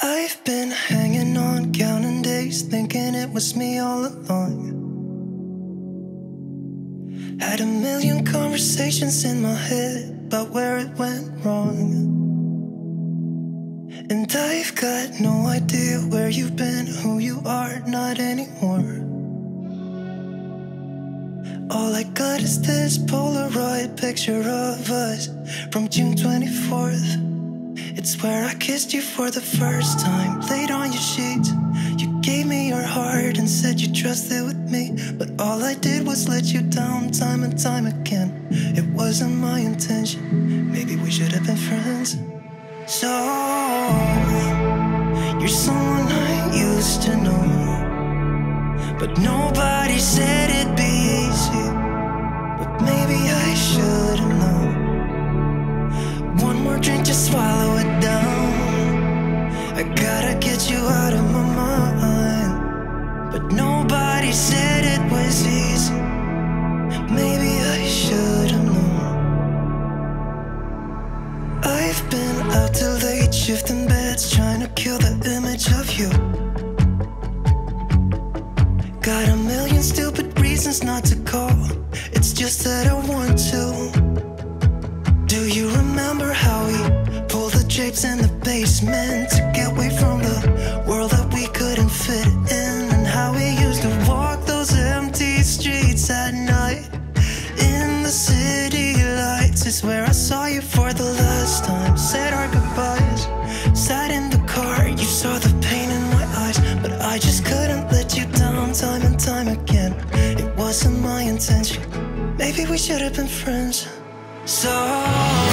I've been hanging on, counting days, thinking it was me all along. Had a million conversations in my head about where it went wrong. And I've got no idea where you've been, who you are, not anymore. All I got is this Polaroid picture of us from June 24th. It's where I kissed you for the first time, laid on your sheets. You gave me your heart and said you trusted with me, but all I did was let you down time and time again. It wasn't my intention. Maybe we should have been friends. So you're someone I used to know, but nobody said it'd be easy. But maybe I should have known. One more drink to swallow it down. I gotta get you out of my mind. But nobody said it was easy. Maybe I should've known. I've been out till late, shifting beds, trying to kill the image of you. Got a million stupid reasons not to call. It's just that I want to. Do you remember how we pulled the drapes in the basement to get away from the world that we couldn't fit in? And how we used to walk those empty streets at night. In the city lights is where I saw you for the last time. Said our goodbyes, sat in the car, you saw the pain in my eyes. But I just couldn't let you down time and time again. It wasn't my intention. Maybe we should have been friends. So